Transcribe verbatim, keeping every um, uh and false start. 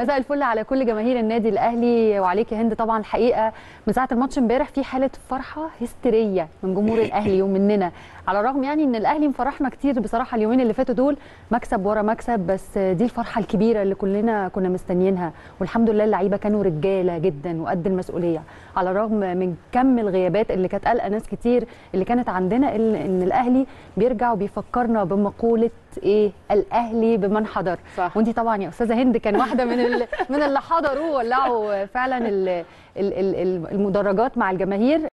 مساء الفل على كل جماهير النادي الاهلي وعليك يا هند. طبعا الحقيقه من ساعه الماتش امبارح في حاله فرحه هستيريه من جمهور الاهلي ومننا، على الرغم يعني ان الاهلي مفرحنا كتير بصراحه اليومين اللي فاتوا دول، مكسب ورا مكسب، بس دي الفرحه الكبيره اللي كلنا كنا مستنيينها، والحمد لله اللعيبه كانوا رجاله جدا وقد المسؤوليه، على الرغم من كم الغيابات اللي كانت قلقه ناس كتير اللي كانت عندنا، ان الاهلي بيرجع وبيفكرنا بمقوله ايه الاهلي بمن حضر. وانت طبعا يا استاذه هند كان واحده من من اللي حضروه ولعوا فعلا المدرجات مع الجماهير.